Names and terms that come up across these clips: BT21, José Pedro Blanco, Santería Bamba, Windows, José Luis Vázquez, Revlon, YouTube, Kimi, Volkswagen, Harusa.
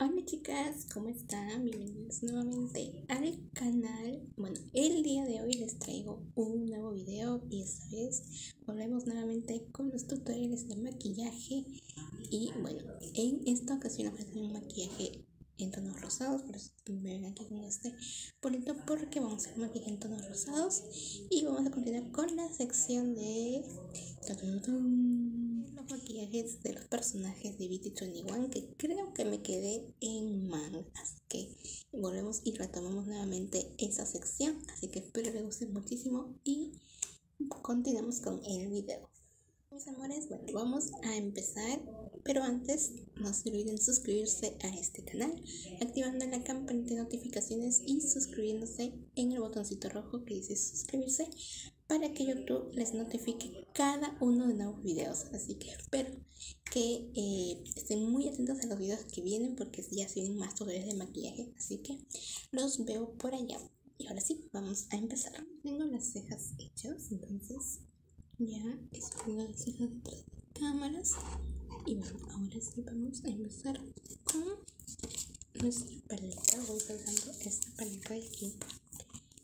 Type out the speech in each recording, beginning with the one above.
Hola chicas, ¿cómo están? Bienvenidos nuevamente al canal. Bueno, el día de hoy les traigo un nuevo video y esta vez volvemos nuevamente con los tutoriales de maquillaje. Y bueno, en esta ocasión voy a hacer un maquillaje en tonos rosados, por eso me ven aquí con este polito, porque vamos a hacer maquillaje en tonos rosados. Y vamos a continuar con la sección de los maquillajes de los personajes de BT21, que creo que me quedé en manga, así que volvemos y retomamos nuevamente esa sección, así que espero les guste muchísimo y continuamos con el video. Mis amores, bueno, vamos a empezar, pero antes no se olviden suscribirse a este canal, activando la campanita de notificaciones y suscribiéndose en el botoncito rojo que dice suscribirse, para que YouTube les notifique cada uno de nuevos videos. Así que espero que estén muy atentos a los videos que vienen, porque ya se vienen más tutoriales de maquillaje, así que los veo por allá. Y ahora sí, vamos a empezar. Tengo las cejas hechas, entonces ya estoy las cejas detrás de cámaras. Y bueno, ahora sí vamos a empezar con nuestra paleta. Voy usando esta paleta de aquí,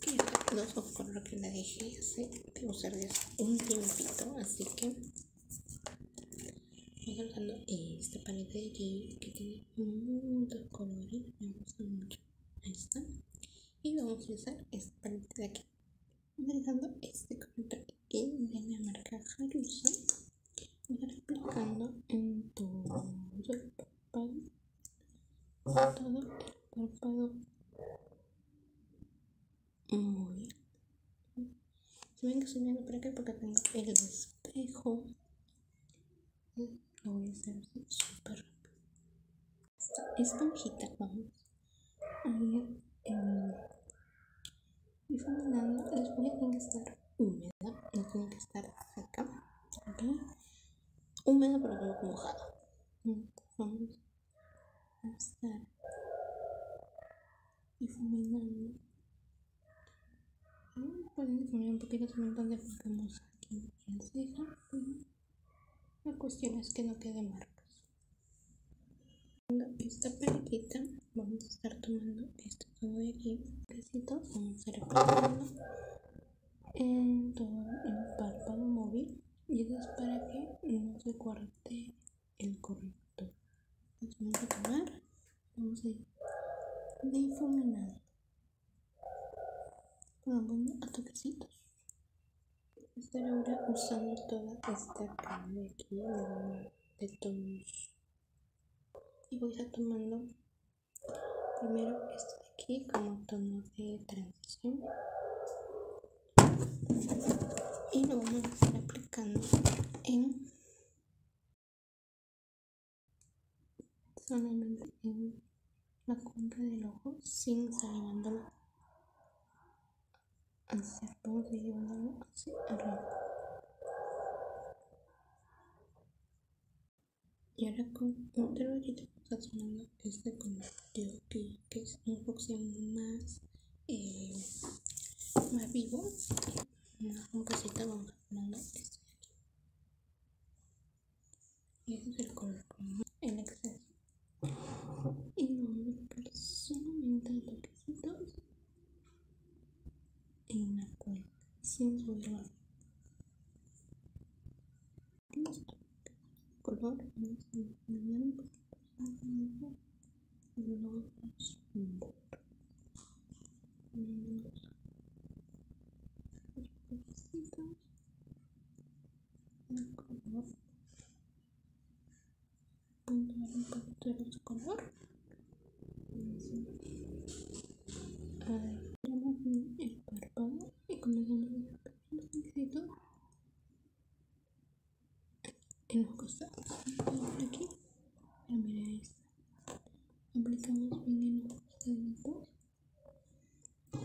que ya los color que la dejé hace de usar desde un tiempito, así que voy usando esta paleta de aquí que tiene muchos colores, me gusta mucho esta, y vamos a usar esta paleta de aquí, utilizando este color de aquí de la marca Harusa. Voy a ir aplicando en todo el párpado. Muy bien. Si ven que estoy mirando por acá, porque tengo el espejo, lo voy a hacer así súper rápido. Esta esponjita vamos a ir difuminando. La esponja tiene que estar húmeda, no tiene que estar seca, ¿okay? Húmeda pero no mojada. Vamos a estar difuminando. Pueden difuminar un poquito también donde aplicamos aquí en la ceja. La cuestión es que no quede marcas. Esta paletita vamos a estar tomando esto todo de aquí, pedacito, vamos a estar aplicando en todo el párpado móvil, y eso es para que no se corte el corrector. Entonces vamos a tomar, vamos a ir difuminando a toquecitos. Estar ahora usando toda esta cama de aquí de tonos, y voy a estar tomando primero esto de aquí como tono de transición, y lo vamos a estar aplicando en solamente en la cuenca del ojo, sin salivándolo. Así, vamos a ir llevándolo hacia arriba. Y ahora con otro ojito vamos a estar tomando este color de aquí, que es un poquito más más vivo. Una cosita vamos a estar tomando este de aquí. Y este es el color común, el exceso. Y lo vamos a aplicar solamente a toquecitos en la cuenca, sin subirlo. Listo. Color vamos a eliminar un poquito y luego un poquito de color. El párpado y comenzamos a aplicar un en los costados. Por aquí, mira esta. Aplicamos bien en los costaditos.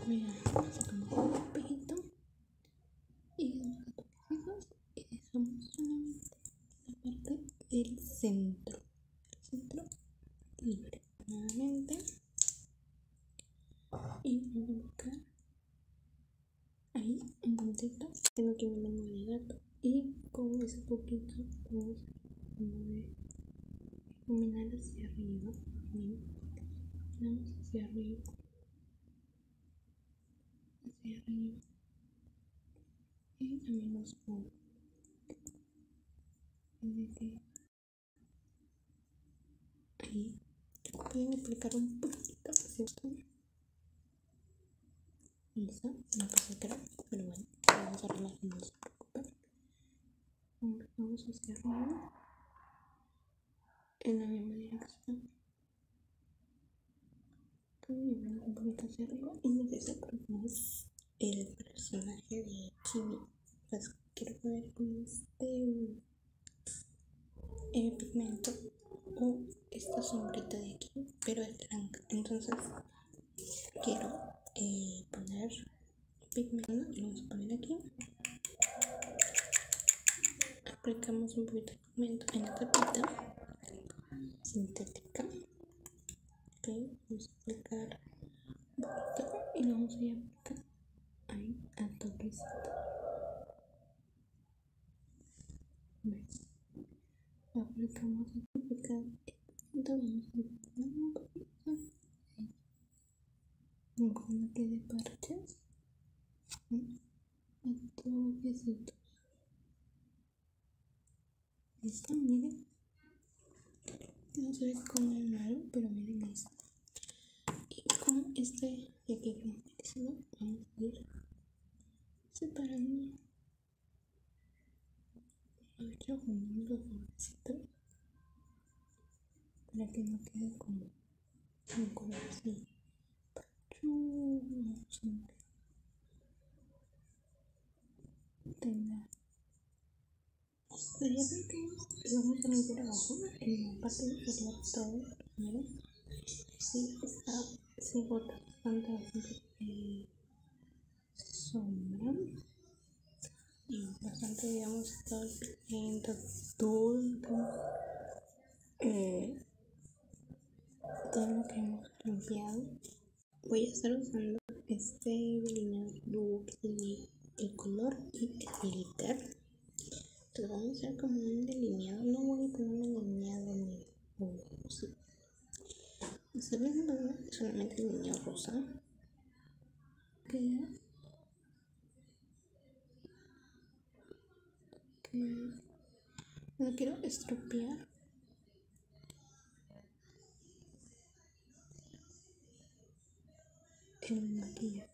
Mira, sacamos un espejito y damos los toquecitos y dejamos solamente la parte del centro. El centro libre. Nuevamente. Y vamos a buscar ahí un puntito, tengo que me muevo de gato, y con ese poquito vamos a combinar hacia arriba arriba, tiramos hacia arriba, y también nos pongo ahí. Pueden aplicar un poquito hacia arriba. Listo, no pasa nada, pero bueno, vamos a relajarnos, no se preocupen. Vamos hacia arriba, en la misma dirección. Vamos un poquito hacia arriba y necesitamos el personaje de Kimi. Pues quiero poner con este pigmento o esta sombrita de aquí, pero es blanca. Entonces quiero poner pigmento, lo vamos a poner aquí, aplicamos un poquito de pigmento en la tapita sintética, okay. Vamos a aplicar un poquito y lo vamos a aplicar ahí al toquecito. Lo aplicamos aquí, vamos a aplicar un poquito. Cuando quede parches, toquecitos. Listo, miren. No se ve como malo, pero miren esto. Y con este de aquí, como decimos, vamos a ir separando. Lo echo con los borrecitos para que no quede como un color así. Tenga. Pero ya creo que vamos a meter abajo en la parte inferior todo primero. Sí, está, se bota bastante sombra y bastante, digamos, todo el pigmento, todo lo que hemos limpiado. Voy a estar usando este delineador duo que tiene el color y el glitter. Entonces vamos a hacer como un delineado, no voy a poner un delineado ni así. Estoy haciendo solamente el delineado rosa. Okay. No quiero estropear. El maquillaje.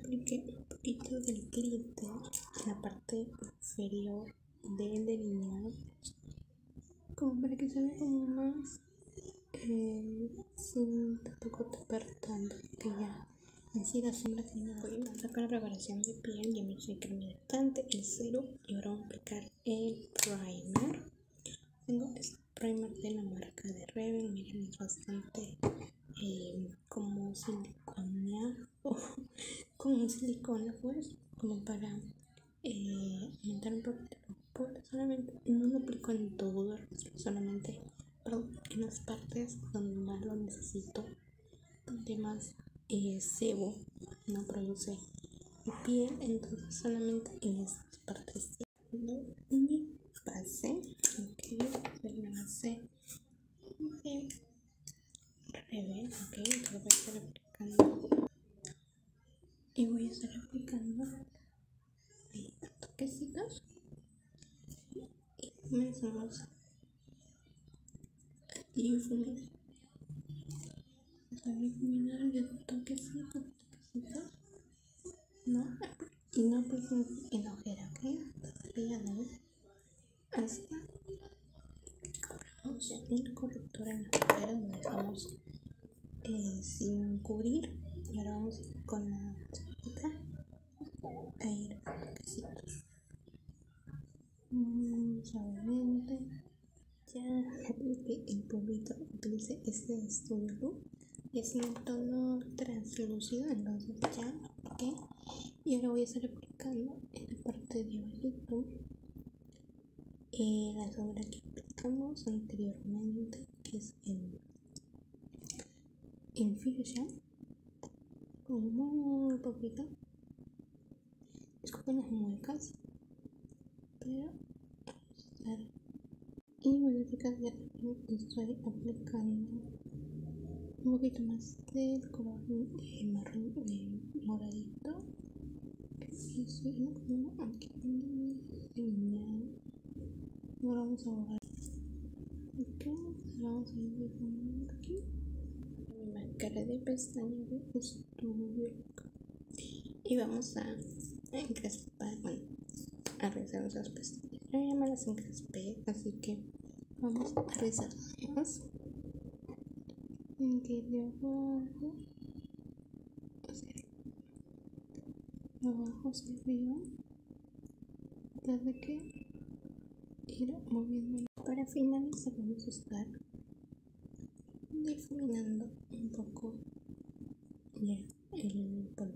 Apliqué un poquito del glitter en la parte inferior del delineado, como para que se vea como más sin tampoco tapar tanto, que ya así la sombra que me voy a sacar preparación de piel. Ya me hice crema hidratante, el cero, y ahora vamos a aplicar el primer. Tengo este primer de la marca de Revlon, miren, es bastante como silicona, como silicona, pues, como para aumentar un poquito los poros. Solamente no lo aplico en todo, solamente en las partes donde más lo necesito, donde más sebo no produce piel, entonces solamente en estas partes. Mi base, ok, es la base de Revlon, ok, entonces voy a estar aplicando toquecitos y comenzamos a difuminar. No, y no apliquen en ojera, ok, hasta cobramos el corrector en la ojera donde estamos sin cubrir, y ahora vamos a ir con la chiquita a ir a toquecitos suavemente. Ya apliqué el polvito, utilicé este de Studio Look. Es un tono translúcido, entonces ya, ok. Y ahora voy a estar aplicando en la parte de abajito la sombra que aplicamos anteriormente, que es el Fusion. muy poquito. Escúpenos muecas. Pero y bueno, chicas, ya estoy aplicando un poquito más del color marrón moradito. Y estoy aplicando aquí en mi lineal. Ahora vamos a borrar. Entonces vamos a ir poniendo aquí mi máscara de pestañas de estudio. Y vamos a encrespar, bueno, a rizar nuestras pestañas. Yo ya me las encrespé, así que vamos a rizarlas. Aquí de abajo hacia arriba, de abajo hacia arriba, desde que ir moviendo. Para finalizar vamos a estar difuminando un poco ya el polvito,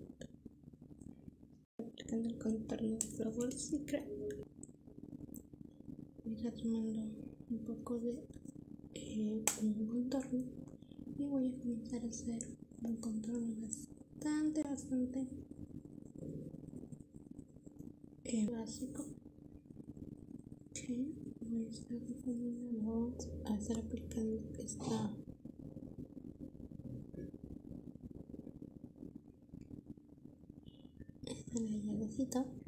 aplicando el contorno de Flower Secret. Voy a tomando un poco de un contorno y voy a comenzar a hacer un contorno bastante básico. Okay. Vamos a estar aplicando esta layercita